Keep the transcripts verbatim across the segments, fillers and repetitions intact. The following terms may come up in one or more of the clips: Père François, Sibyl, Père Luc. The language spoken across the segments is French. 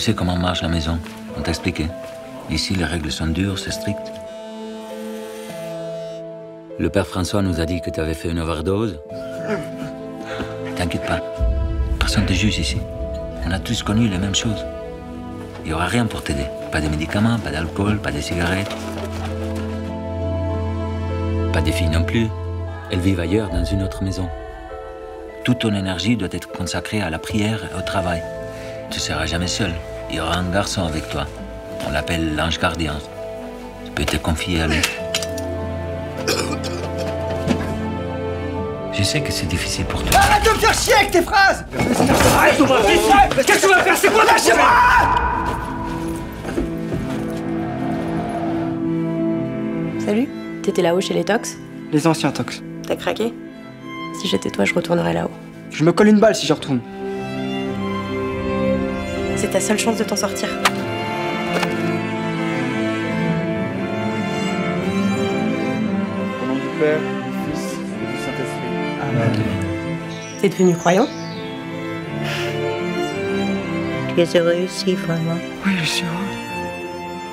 Tu sais comment marche la maison? On t'a expliqué. Ici, les règles sont dures, c'est strict. Le Père François nous a dit que tu avais fait une overdose. T'inquiète pas, personne te juge ici. On a tous connu les mêmes choses. Il n'y aura rien pour t'aider. Pas de médicaments, pas d'alcool, pas de cigarettes. Pas de filles non plus. Elles vivent ailleurs, dans une autre maison. Toute ton énergie doit être consacrée à la prière et au travail. Tu ne seras jamais seul. Il y aura un garçon avec toi. On l'appelle l'ange gardien. Tu peux te confier à lui. Je sais que c'est difficile pour toi. Arrête de me faire chier avec tes phrases! Arrête, on va faire ça! Qu'est-ce que tu vas faire? C'est quoi là, chez moi? Salut. T'étais là-haut chez les tox? Les anciens tox. T'as craqué? Si j'étais toi, je retournerais là-haut. Je me colle une balle si je retourne. C'est ta seule chance de t'en sortir. Au nom du Père, du Fils et du Saint-Esprit. Amen. T'es devenu croyant? Tu es heureux ici, vraiment? Oui, je suis heureux.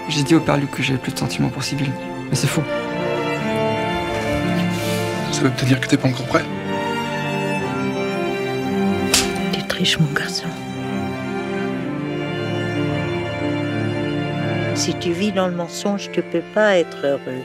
J'ai dit au Père Luc que j'avais plus de sentiments pour Sibyl, mais c'est faux. Ça veut peut-être dire que t'es pas encore prêt? Tu triches, mon garçon. Si tu vis dans le mensonge, tu peux pas être heureux.